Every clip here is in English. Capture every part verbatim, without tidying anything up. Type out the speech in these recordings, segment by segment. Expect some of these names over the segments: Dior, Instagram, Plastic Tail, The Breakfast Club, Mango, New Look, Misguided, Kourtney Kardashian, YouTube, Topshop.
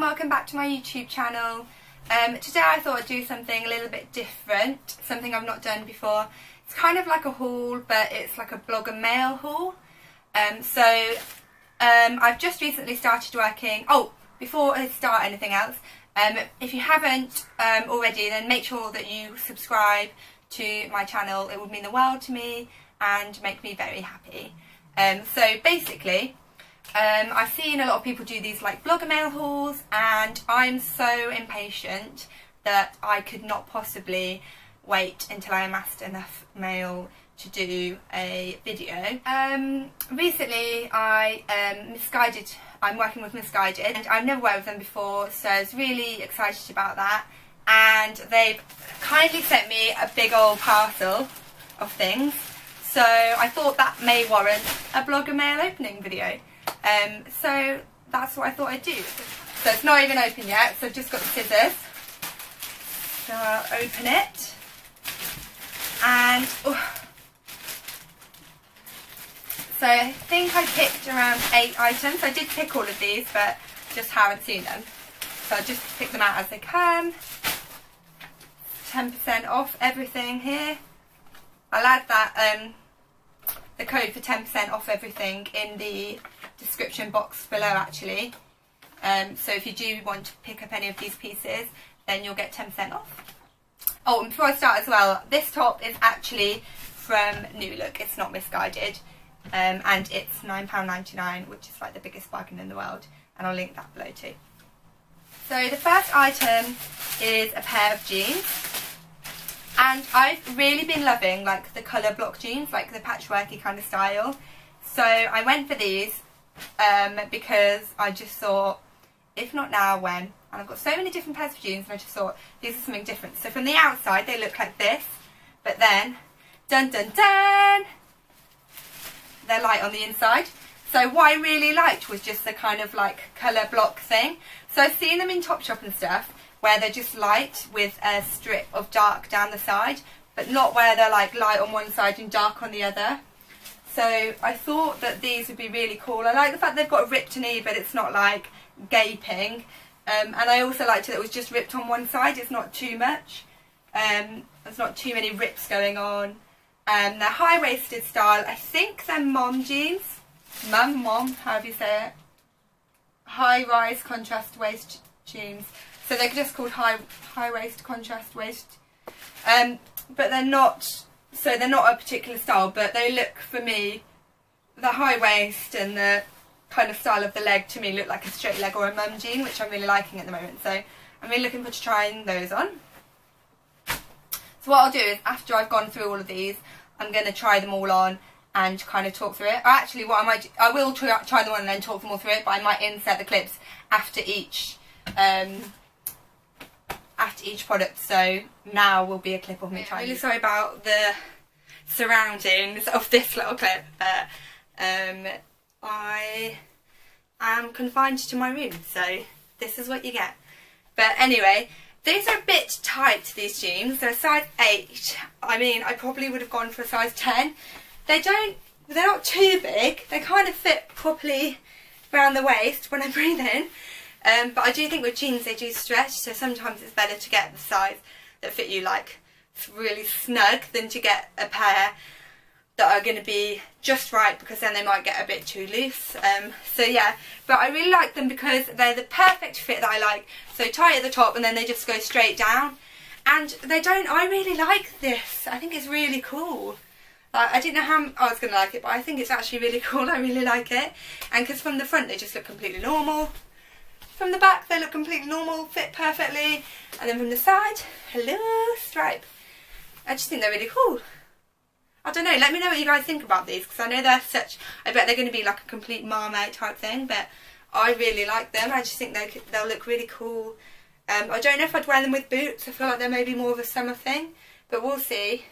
and welcome back to my YouTube channel. Um, today I thought I'd do something a little bit different, something I've not done before. It's kind of like a haul, but it's like a blogger mail haul. Um, so um, I've just recently started working. Oh, before I start anything else, um, if you haven't um, already, then make sure that you subscribe to my channel. It would mean the world to me and make me very happy. Um, so basically, um, I've seen a lot of people do these like blogger mail hauls, and I'm so impatient that I could not possibly wait until I amassed enough mail to do a video. Um, recently, I um, misguided. I'm working with Misguided, and I've never worked with them before, so I was really excited about that. And they've kindly sent me a big old parcel of things, so I thought that may warrant a blogger mail opening video. Um, so that's what I thought I'd do. So it's not even open yet, so I've just got the scissors. So I'll open it, and oh, so I think I picked around eight items. I did pick all of these, but just haven't seen them, so I'll just pick them out as they come. ten percent off everything here. I'll add that um, the code for ten percent off everything in the description box below actually, um, so if you do want to pick up any of these pieces, then you'll get ten percent off. Oh, and before I start as well, this top is actually from New Look, it's not Misguided, um, and it's nine pounds ninety-nine, which is like the biggest bargain in the world, and I'll link that below too. So the first item is a pair of jeans, and I've really been loving like the colour block jeans, like the patchworky kind of style. So I went for these um, because I just thought, if not now, when? And I've got so many different pairs of jeans, and I just thought these are something different. So from the outside they look like this, but then, dun dun dun, they're light on the inside. So what I really liked was just the kind of like colour block thing. So I've seen them in Topshop and stuff, where they're just light with a strip of dark down the side, but not where they're like light on one side and dark on the other. So I thought that these would be really cool. I like the fact they've got a ripped knee, but it's not like gaping. Um, and I also liked it that it was just ripped on one side. It's not too much. Um, there's not too many rips going on. Um, they're high-waisted style. I think they're mom jeans. Mum, mom, however you say it. High-rise contrast waist jeans. So they're just called high high waist contrast waist, um, but they're not. So they're not a particular style, but they look for me. The high waist and the kind of style of the leg to me look like a straight leg or a mum jean, which I'm really liking at the moment. So I'm really looking forward to trying those on. So what I'll do is after I've gone through all of these, I'm going to try them all on and kind of talk through it. Or actually, what I might, I will try, try them on and then talk them all through it. But I might insert the clips after each. Um, after each product, so now will be a clip of me trying. I'm really sorry about the surroundings of this little clip, but um, I am confined to my room, so this is what you get. But anyway, these are a bit tight, these jeans. They're a size eight. I mean, I probably would have gone for a size ten. They don't, they're not too big. They kind of fit properly around the waist when I breathe in. Um, but I do think with jeans they do stretch, so sometimes it's better to get the size that fit you like really snug than to get a pair that are going to be just right, because then they might get a bit too loose. Um, so yeah, but I really like them because they're the perfect fit that I like. So tight at the top and then they just go straight down, and they don't, I really like this. I think it's really cool. Like, I didn't know how I was going to like it, but I think it's actually really cool. I really like it, and because from the front they just look completely normal. From the back they look completely normal, fit perfectly, and then from the side, hello stripe. I just think they're really cool. I don't know, let me know what you guys think about these, because I know they're such, I bet they're going to be like a complete Marmite type thing, but I really like them. I just think they, they'll look really cool. Um, I don't know if I'd wear them with boots. I feel like they're maybe more of a summer thing, but we'll see.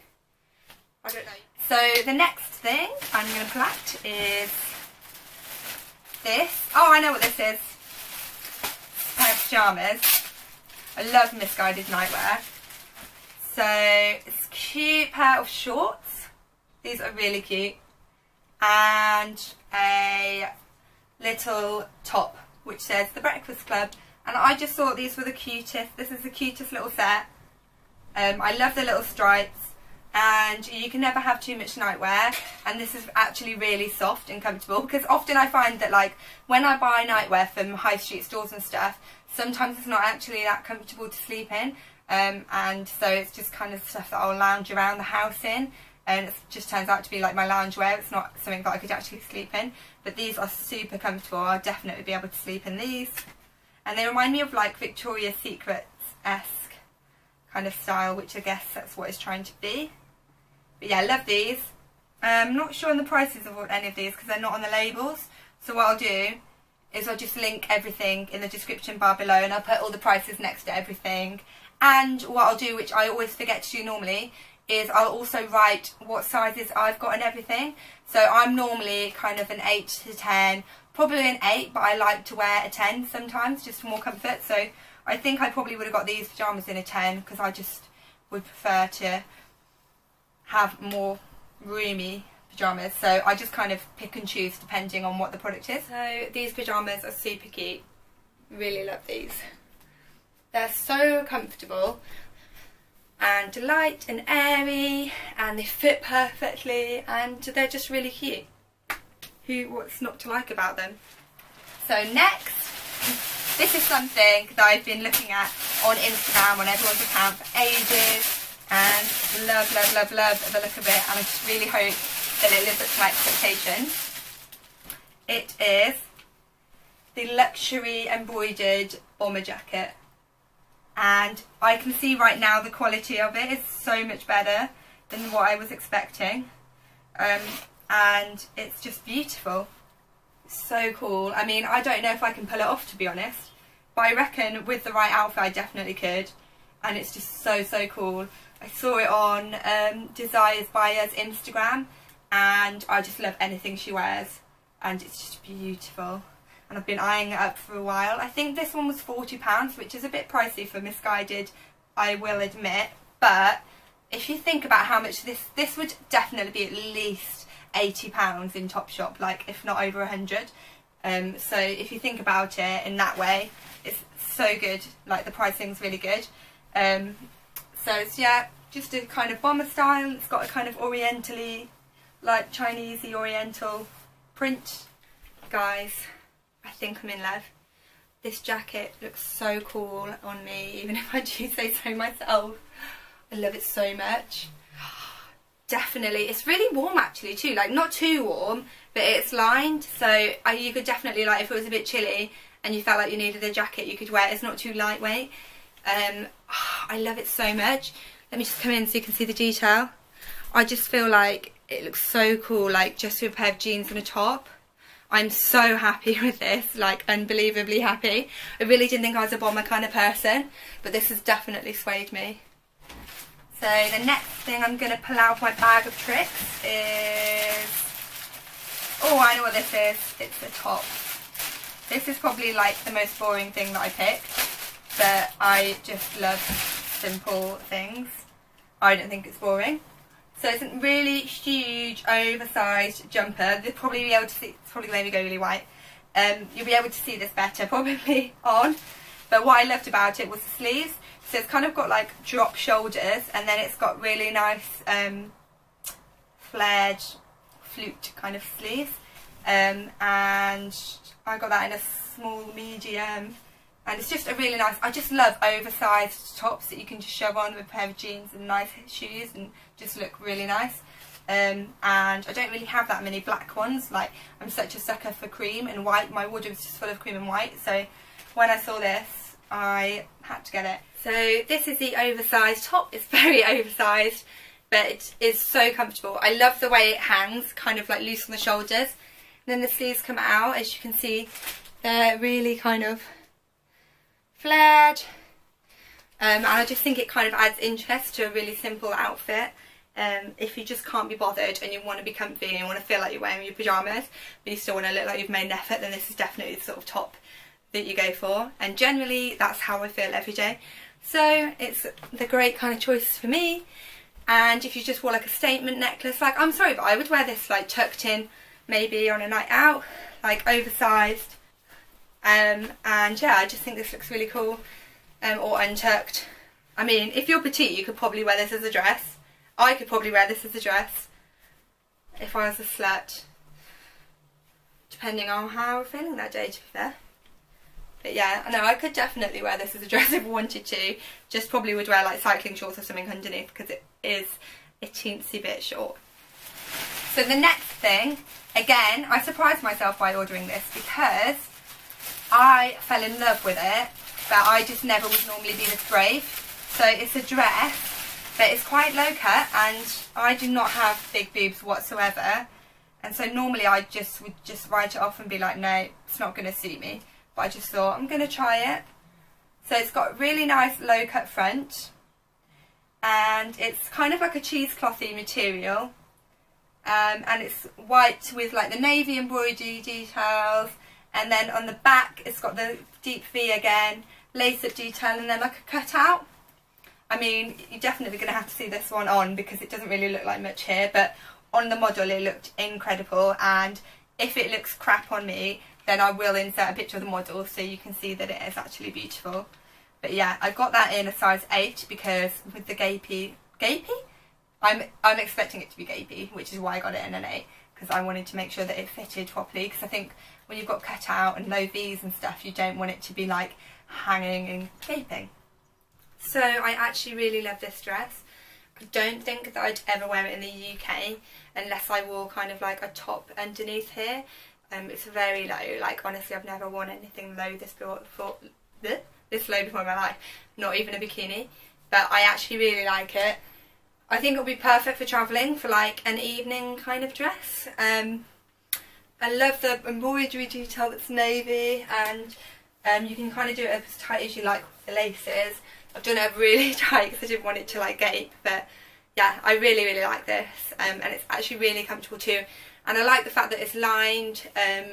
I don't know. So the next thing I'm going to collect is this. Oh, I know what this is. Pair of pyjamas. I love Misguided nightwear. So it's a cute pair of shorts. These are really cute. And a little top which says The Breakfast Club And I just thought these were the cutest. This is the cutest little set. Um, I love the little stripes, and you can never have too much nightwear, and this is actually really soft and comfortable, because often I find that, like, when I buy nightwear from high street stores and stuff, sometimes it's not actually that comfortable to sleep in, um, and so it's just kind of stuff that I'll lounge around the house in, and it just turns out to be like my loungewear. It's not something that I could actually sleep in, but these are super comfortable. I'll definitely be able to sleep in these, and they remind me of like Victoria's Secret-esque kind of style, which I guess that's what it's trying to be. But yeah, I love these. I'm not sure on the prices of any of these because they're not on the labels. So what I'll do is I'll just link everything in the description bar below, and I'll put all the prices next to everything. And what I'll do, which I always forget to do normally, is I'll also write what sizes I've got and everything. So I'm normally kind of an eight to ten, probably an eight, but I like to wear a ten sometimes just for more comfort. So I think I probably would have got these pyjamas in a ten because I just would prefer to have more roomy pyjamas, so I just kind of pick and choose depending on what the product is. So these pyjamas are super cute, really love these. They're so comfortable and light and airy, and they fit perfectly, and they're just really cute. Who, what's not to like about them? So next, this is something that I've been looking at on Instagram, on everyone's account for ages, and love, love, love, love the look of it, and I just really hope that it lives up to my expectations. It is the luxury embroidered bomber jacket, and I can see right now the quality of it is so much better than what I was expecting, um, and it's just beautiful, so cool. I mean, I don't know if I can pull it off, to be honest, but I reckon with the right outfit I definitely could, and it's just so, so cool. I saw it on um, Desires Buyer's Instagram, and I just love anything she wears, and it's just beautiful, and I've been eyeing it up for a while. I think this one was forty pounds, which is a bit pricey for Misguided, I will admit, but if you think about how much this, this would definitely be at least eighty pounds in Topshop, like if not over a hundred. Um, so if you think about it in that way, it's so good, like the pricing's really good. Um, So it's, yeah, just a kind of bomber style. It's got a kind of orientally, like Chinesey oriental print. Guys, I think I'm in love. This jacket looks so cool on me, even if I do say so myself. I love it so much. Definitely, it's really warm actually too, like not too warm, but it's lined. So I, you could definitely, like if it was a bit chilly and you felt like you needed a jacket, you could wear it. It's not too lightweight. Um, oh, I love it so much. Let me just come in so you can see the detail. I just feel like it looks so cool, like just with a pair of jeans and a top. I'm so happy with this, like unbelievably happy. I really didn't think I was a bomber kind of person, but this has definitely swayed me. So the next thing I'm going to pull out of my bag of tricks is, oh, I know what this is, it's a top. This is probably like the most boring thing that I picked, but I just love simple things. I don't think it's boring. So it's a really huge oversized jumper. They'll probably be able to see, it's probably going to go really white. Um, you'll be able to see this better probably on. But what I loved about it was the sleeves. So it's kind of got like drop shoulders, and then it's got really nice um, flared flute kind of sleeves. Um, and I got that in a small medium. And it's just a really nice, I just love oversized tops that you can just shove on with a pair of jeans and nice shoes and just look really nice. Um, and I don't really have that many black ones, like I'm such a sucker for cream and white. My wardrobe's just full of cream and white, so when I saw this, I had to get it. So this is the oversized top. It's very oversized, but it is so comfortable. I love the way it hangs, kind of like loose on the shoulders. And then the sleeves come out, as you can see, they're really kind of flared, um, and I just think it kind of adds interest to a really simple outfit. Um, if you just can't be bothered and you want to be comfy and you want to feel like you're wearing your pyjamas but you still want to look like you've made an effort, then this is definitely the sort of top that you go for, and generally that's how I feel every day, so it's the great kind of choice for me. And if you just wore like a statement necklace, like I'm sorry, but I would wear this like tucked in maybe on a night out, like oversized. Um, and yeah, I just think this looks really cool, um, or untucked. I mean, if you're petite, you could probably wear this as a dress. I could probably wear this as a dress if I was a slut, depending on how I'm feeling that day, to be fair. But yeah, no, I could definitely wear this as a dress if I wanted to. Just probably would wear like cycling shorts or something underneath, because it is a teensy bit short. So the next thing, again, I surprised myself by ordering this because I fell in love with it, but I just never would normally be this brave. So it's a dress, but it's quite low cut, and I do not have big boobs whatsoever. And so normally I just would just write it off and be like, no, it's not going to suit me. But I just thought, I'm going to try it. So it's got a really nice low cut front, and it's kind of like a cheesecloth-y material. Um, and it's white with like the navy embroidery details, and then on the back it's got the deep V again, lace up detail, and then like a cutout. I mean, you're definitely going to have to see this one on because it doesn't really look like much here, but on the model it looked incredible, and if it looks crap on me then I will insert a picture of the model so you can see that it is actually beautiful. But yeah, I got that in a size eight because with the gapey, gapey? I'm, I'm expecting it to be gapey, which is why I got it in an eight, because I wanted to make sure that it fitted properly, because I think when you've got cut out and low V's and stuff, you don't want it to be like hanging and gaping. So I actually really love this dress. I don't think that I'd ever wear it in the U K unless I wore kind of like a top underneath here. Um, it's very low, like honestly I've never worn anything low this before, this low before in my life, not even a bikini, but I actually really like it. I think it'll be perfect for travelling, for like an evening kind of dress. Um, I love the embroidery detail that's navy, and um, you can kind of do it as tight as you like with the laces. I've done it really tight because I didn't want it to like gape, but yeah, I really really like this, um, and it's actually really comfortable too. And I like the fact that it's lined,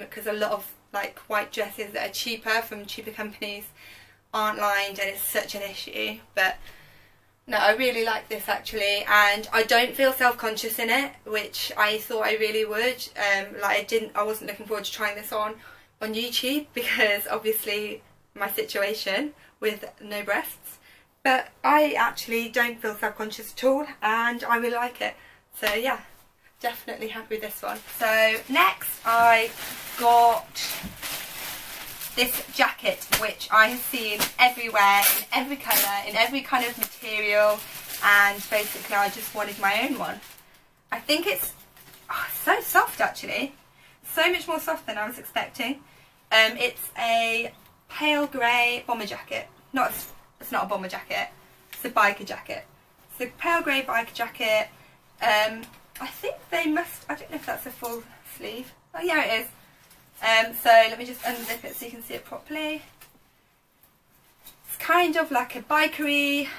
because um, a lot of like white dresses that are cheaper from cheaper companies aren't lined, and it's such an issue. But no, I really like this actually, and I don't feel self-conscious in it, which I thought I really would. Um, like I didn't, I wasn't looking forward to trying this on on YouTube because obviously my situation with no breasts. But I actually don't feel self-conscious at all, and I really like it. So yeah, definitely happy with this one. So next I got this jacket, which I have seen everywhere, in every colour, in every kind of material, and basically I just wanted my own one. I think it's oh, so soft actually, so much more soft than I was expecting. Um, it's a pale grey bomber jacket. Not. It's not a bomber jacket, it's a biker jacket. It's a pale grey biker jacket. Um, I think they must, I don't know if that's a full sleeve. Oh yeah, it is. Um, so let me just unzip it so you can see it properly. It's kind of like a bikery,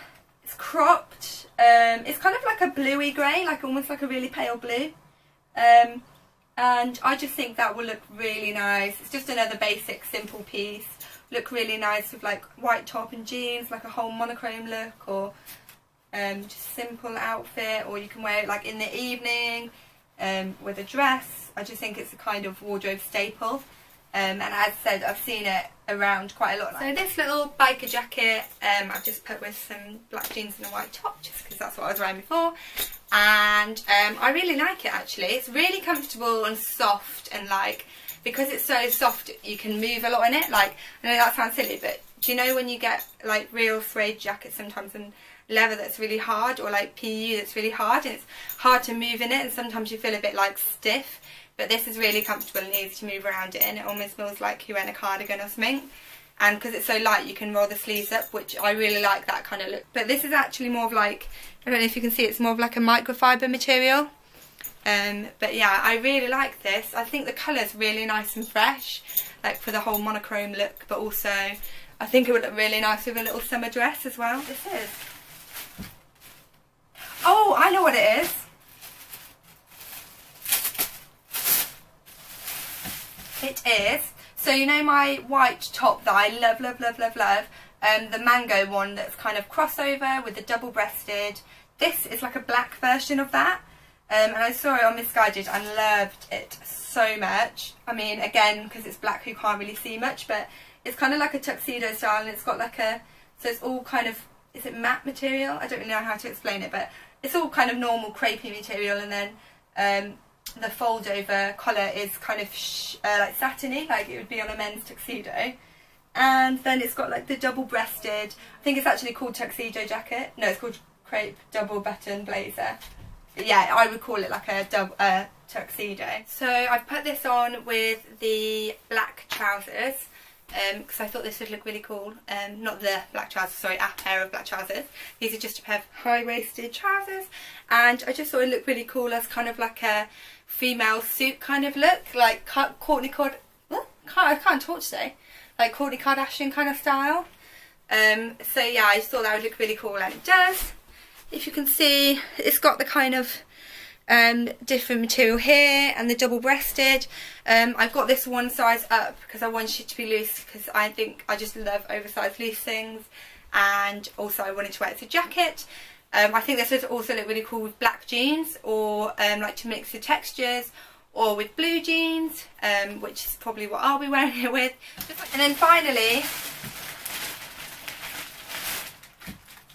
it's cropped. Um, it's kind of like a bluey grey, like almost like a really pale blue. Um, and I just think that will look really nice. It's just another basic, simple piece. Look really nice with like white top and jeans, like a whole monochrome look, or um, just simple outfit, or you can wear it like in the evening um, with a dress. I just think it's a kind of wardrobe staple, um, and as I said, I've seen it around quite a lot. So this little biker jacket um, I've just put with some black jeans and a white top, just because that's what I was wearing before, and um, I really like it actually. It's really comfortable and soft, and like because it's so soft, you can move a lot in it. Like, I know that sounds silly, but do you know when you get like real suede jackets sometimes, and leather that's really hard, or like P U that's really hard, and it's hard to move in it, and sometimes you feel a bit like stiff, but this is really comfortable and easy to move around in. It almost feels like you're in a cardigan or something, and because it's so light you can roll the sleeves up, which I really like that kind of look. But this is actually more of like, I don't know if you can see, it's more of like a microfiber material. Um, but yeah, I really like this. I think the colour's really nice and fresh, like for the whole monochrome look, but also I think it would look really nice with a little summer dress as well. This is... Oh, I know what it is. It is. So you know my white top that I love, love, love, love, love? Um, the Mango one that's kind of crossover with the double-breasted. This is like a black version of that. Um, and I saw it on Misguided and loved it so much. I mean, again, because it's black, you can't really see much, but it's kind of like a tuxedo style, and it's got like a, so it's all kind of, is it matte material? I don't really know how to explain it, but it's all kind of normal crepey material, and then um, the fold over collar is kind of sh uh, like satiny, like it would be on a men's tuxedo. And then it's got like the double-breasted, I think it's actually called tuxedo jacket. No, it's called crepe double button blazer. But yeah, I would call it like a double, uh, tuxedo. So I've put this on with the black trousers, because um, I thought this would look really cool. Um, not the black trousers, sorry, a pair of black trousers. These are just a pair of high-waisted trousers. And I just thought it looked really cool as kind of like a female suit kind of look. Like Kourtney Kardashian, I can't talk today. Like Kourtney Kardashian kind of style. Um, so yeah, I just thought that would look really cool, and it does. If you can see, it's got the kind of um, different material here and the double-breasted. Um, I've got this one size up because I wanted it to be loose, because I think I just love oversized loose things, and also I wanted to wear it as a jacket. Um, I think this would also look really cool with black jeans, or um, like to mix the textures, or with blue jeans, um, which is probably what I'll be wearing it with. And then finally,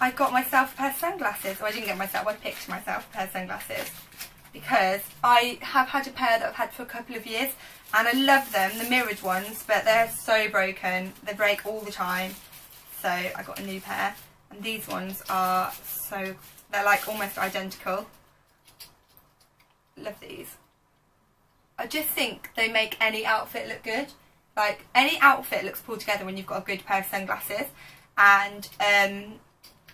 I got myself a pair of sunglasses. Or I didn't get myself, I picked myself a pair of sunglasses, because I have had a pair that I've had for a couple of years, and I love them, the mirrored ones, but they're so broken. They break all the time. So I got a new pair, and these ones are so, they're like almost identical. Love these. I just think they make any outfit look good. Like, any outfit looks pulled together when you've got a good pair of sunglasses. And um,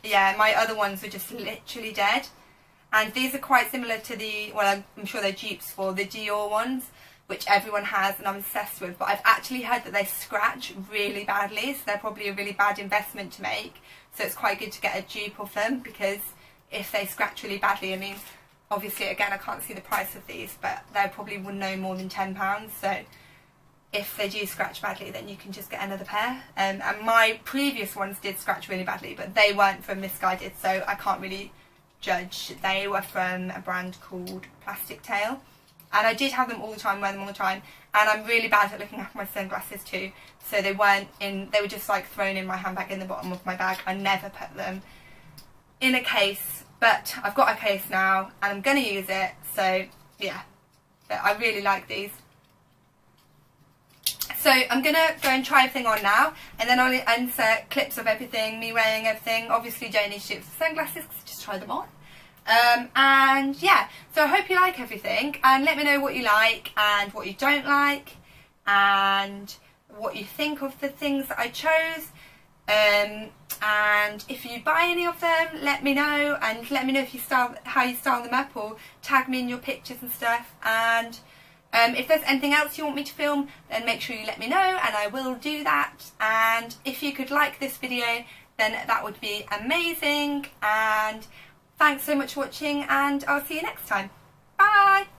yeah, my other ones were just literally dead. And these are quite similar to the, well, I'm sure they're dupes for the Dior ones, which everyone has and I'm obsessed with. But I've actually heard that they scratch really badly, so they're probably a really bad investment to make. So it's quite good to get a dupe of them, because if they scratch really badly, I mean, obviously, again, I can't see the price of these, but they probably wouldn't know more than ten pounds. So if they do scratch badly, then you can just get another pair. Um, and my previous ones did scratch really badly, but they weren't from Misguided, so I can't really judge. They were from a brand called Plastic Tail. And I did have them all the time, wear them all the time. And I'm really bad at looking after my sunglasses too. So they weren't in, they were just like thrown in my handbag, in the bottom of my bag. I never put them in a case. But I've got a case now, and I'm going to use it, so yeah, but I really like these. So I'm going to go and try everything on now, and then I'll insert clips of everything, me wearing everything. Obviously don't need to do it with the sunglasses, because I just try them on. Um, and yeah, so I hope you like everything, and let me know what you like and what you don't like, and what you think of the things that I chose. Um, and if you buy any of them, let me know, and let me know if you style, how you style them up, or tag me in your pictures and stuff. And um, if there's anything else you want me to film, then make sure you let me know, and I will do that. And if you could like this video, then that would be amazing. And thanks so much for watching, and I'll see you next time. Bye!